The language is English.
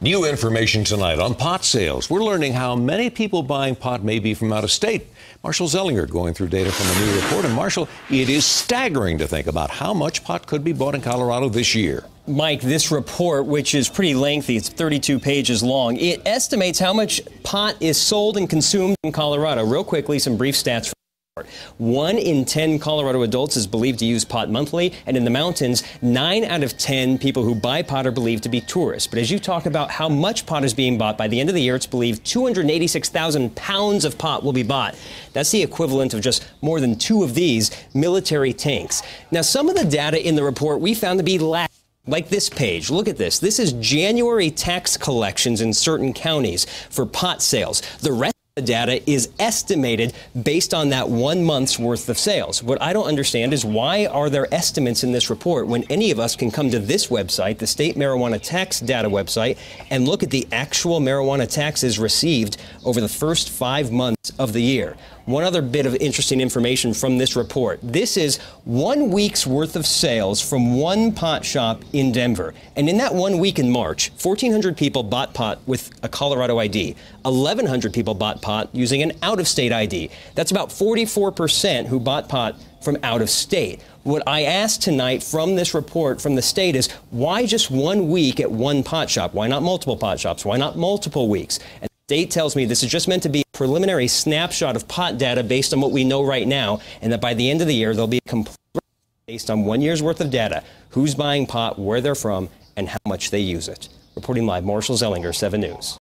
New information tonight on pot sales. We're learning how many people buying pot may be from out of state. Marshall Zellinger going through data from a new report. And Marshall, it is staggering to think about how much pot could be bought in Colorado this year. Mike, this report, which is pretty lengthy, it's 32 pages long, it estimates how much pot is sold and consumed in Colorado. Real quickly, some brief stats. 1 in 10 Colorado adults is believed to use pot monthly, and in the mountains, 9 out of 10 people who buy pot are believed to be tourists. But as you talk about how much pot is being bought, by the end of the year, it's believed 286,000 pounds of pot will be bought. That's the equivalent of just more than 2 of these military tanks. Now, some of the data in the report we found to be lacking. Like this page, look at this. This is January tax collections in certain counties for pot sales. The rest the data is estimated based on that 1 month's worth of sales. What I don't understand is why are there estimates in this report when any of us can come to this website, the State Marijuana Tax Data website, and look at the actual marijuana taxes received over the first 5 months of the year. One other bit of interesting information from this report. This is 1 week's worth of sales from one pot shop in Denver. And in that 1 week in March, 1,400 people bought pot with a Colorado ID. 1,100 people bought pot using an out-of-state ID. That's about 44% who bought pot from out of state. What I asked tonight from this report from the state is, why just 1 week at one pot shop? Why not multiple pot shops? Why not multiple weeks? And the state tells me this is just meant to be a preliminary snapshot of pot data based on what we know right now, and that by the end of the year, there'll be a complete based on 1 year's worth of data, who's buying pot, where they're from, and how much they use it. Reporting live, Marshall Zellinger, 7 News.